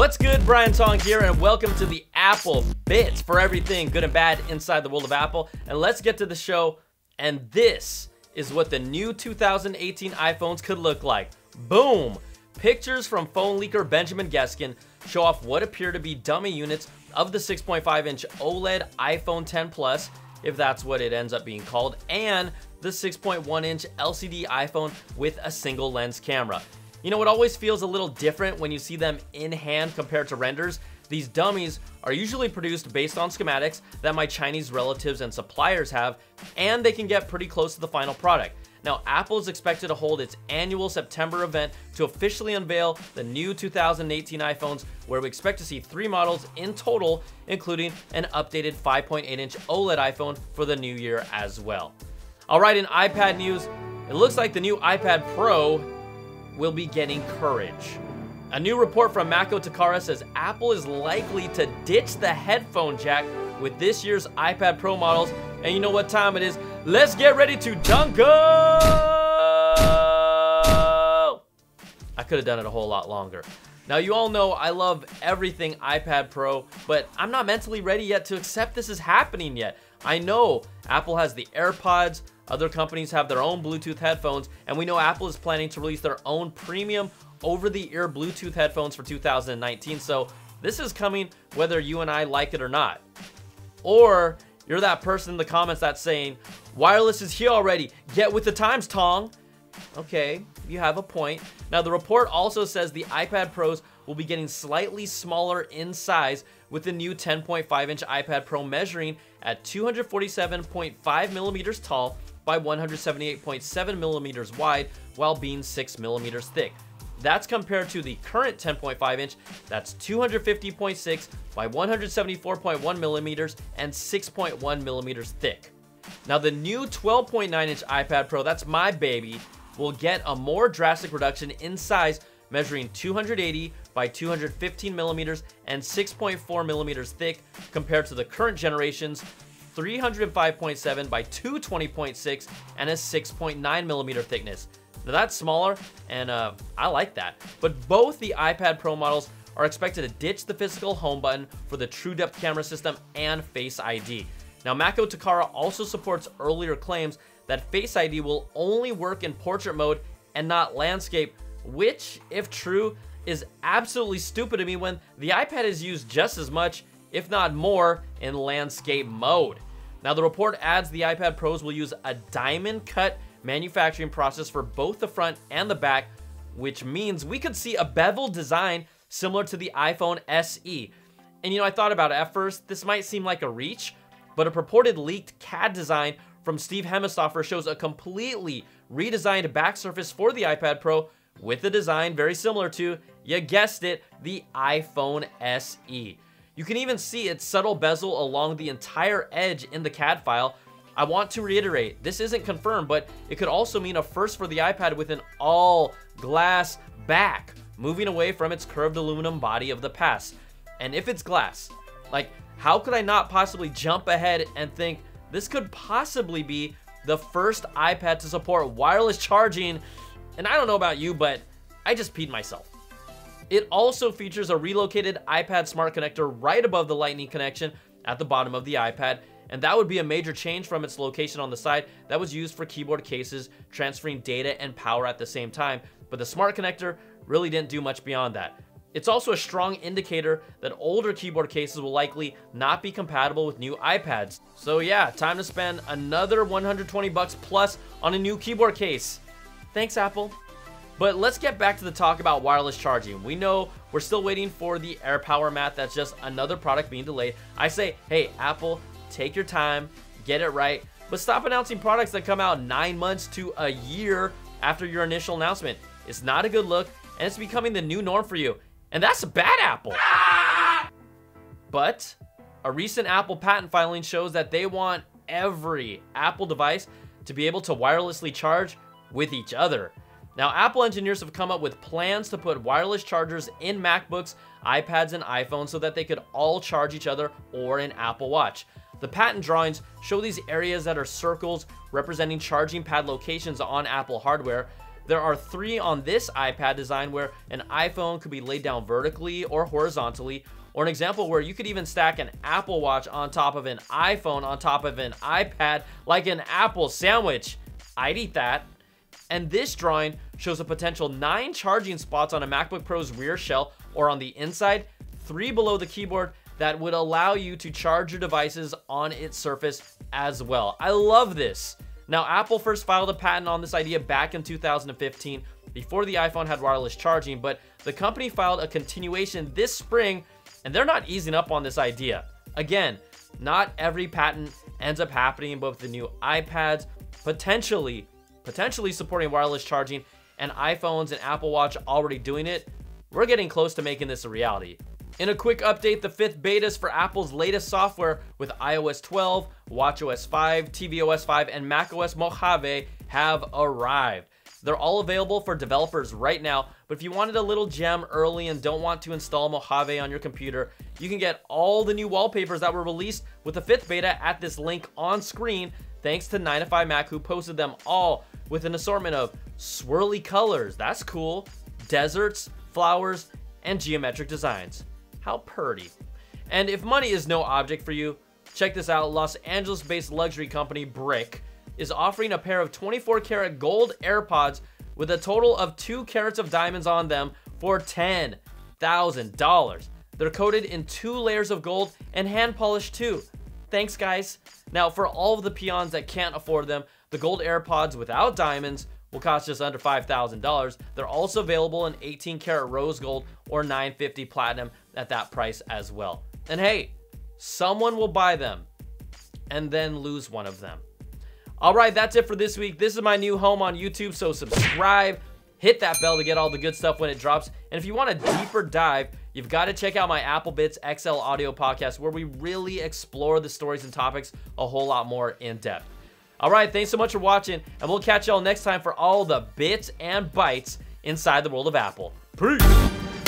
What's good? Brian Tong here, and welcome to the Apple Bits for everything good and bad inside the world of Apple. And let's get to the show. And this is what the new 2018 iPhones could look like. Boom! Pictures from phone leaker Benjamin Geskin show off what appear to be dummy units of the 6.5-inch OLED iPhone X Plus, if that's what it ends up being called, and the 6.1-inch LCD iPhone with a single lens camera. You know, it always feels a little different when you see them in hand compared to renders. These dummies are usually produced based on schematics that my Chinese relatives and suppliers have, and they can get pretty close to the final product. Now, Apple is expected to hold its annual September event to officially unveil the new 2018 iPhones, where we expect to see 3 models in total, including an updated 5.8-inch OLED iPhone for the new year as well. All right, in iPad news, it looks like the new iPad Pro will be getting courage. A new report from Macotakara says Apple is likely to ditch the headphone jack with this year's iPad Pro models. And you know what time it is. Let's get ready to Dunko! I could have done it a whole lot longer. Now, you all know I love everything iPad Pro, but I'm not mentally ready yet to accept this is happening yet. I know Apple has the AirPods, other companies have their own Bluetooth headphones, and we know Apple is planning to release their own premium over-the-ear Bluetooth headphones for 2019, so this is coming whether you and I like it or not. Or you're that person in the comments that's saying, wireless is here already, get with the times, Tong. Okay, you have a point. Now, the report also says the iPad Pros will be getting slightly smaller in size, with the new 10.5-inch iPad Pro measuring at 247.5 millimeters tall by 178.7 millimeters wide, while being 6 millimeters thick. That's compared to the current 10.5-inch, that's 250.6 by 174.1 millimeters and 6.1 millimeters thick. Now, the new 12.9-inch iPad Pro, that's my baby, will get a more drastic reduction in size, measuring 280 by 215 millimeters and 6.4 millimeters thick, compared to the current generation's 305.7 by 220.6 and a 6.9 millimeter thickness. Now, that's smaller, and I like that. But both the iPad Pro models are expected to ditch the physical home button for the True Depth camera system and Face ID. Now, Macotakara also supports earlier claims that Face ID will only work in portrait mode and not landscape, which, if true, is absolutely stupid to me when the iPad is used just as much, if not more, in landscape mode. Now, the report adds the iPad Pros will use a diamond cut manufacturing process for both the front and the back, which means we could see a beveled design similar to the iPhone SE. And you know, I thought about it at first, this might seem like a reach, but a purported leaked CAD design from Steve Hemmesdoffer shows a completely redesigned back surface for the iPad Pro, with a design very similar to, you guessed it, the iPhone SE. You can even see its subtle bezel along the entire edge in the CAD file. I want to reiterate, this isn't confirmed, but it could also mean a first for the iPad with an all-glass back, moving away from its curved aluminum body of the past. And if it's glass, like, how could I not possibly jump ahead and think this could possibly be the first iPad to support wireless charging? And I don't know about you, but I just peed myself. It also features a relocated iPad smart connector right above the Lightning connection at the bottom of the iPad, and that would be a major change from its location on the side that was used for keyboard cases, transferring data and power at the same time, but the smart connector really didn't do much beyond that. It's also a strong indicator that older keyboard cases will likely not be compatible with new iPads. So yeah, time to spend another $120 plus on a new keyboard case. Thanks, Apple. But let's get back to the talk about wireless charging. We know we're still waiting for the AirPower mat. That's just another product being delayed. I say, hey, Apple, take your time, get it right, but stop announcing products that come out 9 months to a year after your initial announcement. It's not a good look, and it's becoming the new norm for you. And that's a bad, Apple. Ah! But a recent Apple patent filing shows that they want every Apple device to be able to wirelessly charge with each other. Now, Apple engineers have come up with plans to put wireless chargers in MacBooks, iPads, and iPhones so that they could all charge each other or an Apple Watch. The patent drawings show these areas that are circles representing charging pad locations on Apple hardware. There are three on this iPad design where an iPhone could be laid down vertically or horizontally, or an example where you could even stack an Apple Watch on top of an iPhone on top of an iPad like an apple sandwich. I'd eat that. And this drawing shows a potential 9 charging spots on a MacBook Pro's rear shell or on the inside, 3 below the keyboard that would allow you to charge your devices on its surface as well. I love this. Now, Apple first filed a patent on this idea back in 2015 before the iPhone had wireless charging, but the company filed a continuation this spring and they're not easing up on this idea. Again, not every patent ends up happening, but with the new iPads, potentially supporting wireless charging and iPhones and Apple Watch already doing it, we're getting close to making this a reality. In a quick update, the 5th betas for Apple's latest software with iOS 12, watchOS 5, tvOS 5, and macOS Mojave have arrived. They're all available for developers right now, but if you wanted a little gem early and don't want to install Mojave on your computer, you can get all the new wallpapers that were released with the 5th beta at this link on screen, thanks to 9to5Mac, who posted them all with an assortment of swirly colors, that's cool, deserts, flowers, and geometric designs. How purty. And if money is no object for you, check this out. Los Angeles-based luxury company Brick is offering a pair of 24-karat gold AirPods with a total of 2 carats of diamonds on them for $10,000. They're coated in 2 layers of gold and hand polished too. Thanks, guys. Now, for all of the peons that can't afford them, the gold AirPods without diamonds will cost just under $5,000. They're also available in 18-karat rose gold or 950 platinum at that price as well. And hey, someone will buy them and then lose one of them. All right, that's it for this week. This is my new home on YouTube, so subscribe, hit that bell to get all the good stuff when it drops. And if you want a deeper dive, you've got to check out my Apple Bits XL audio podcast, where we really explore the stories and topics a whole lot more in depth. All right, thanks so much for watching, and we'll catch y'all next time for all the bits and bytes inside the world of Apple. Peace!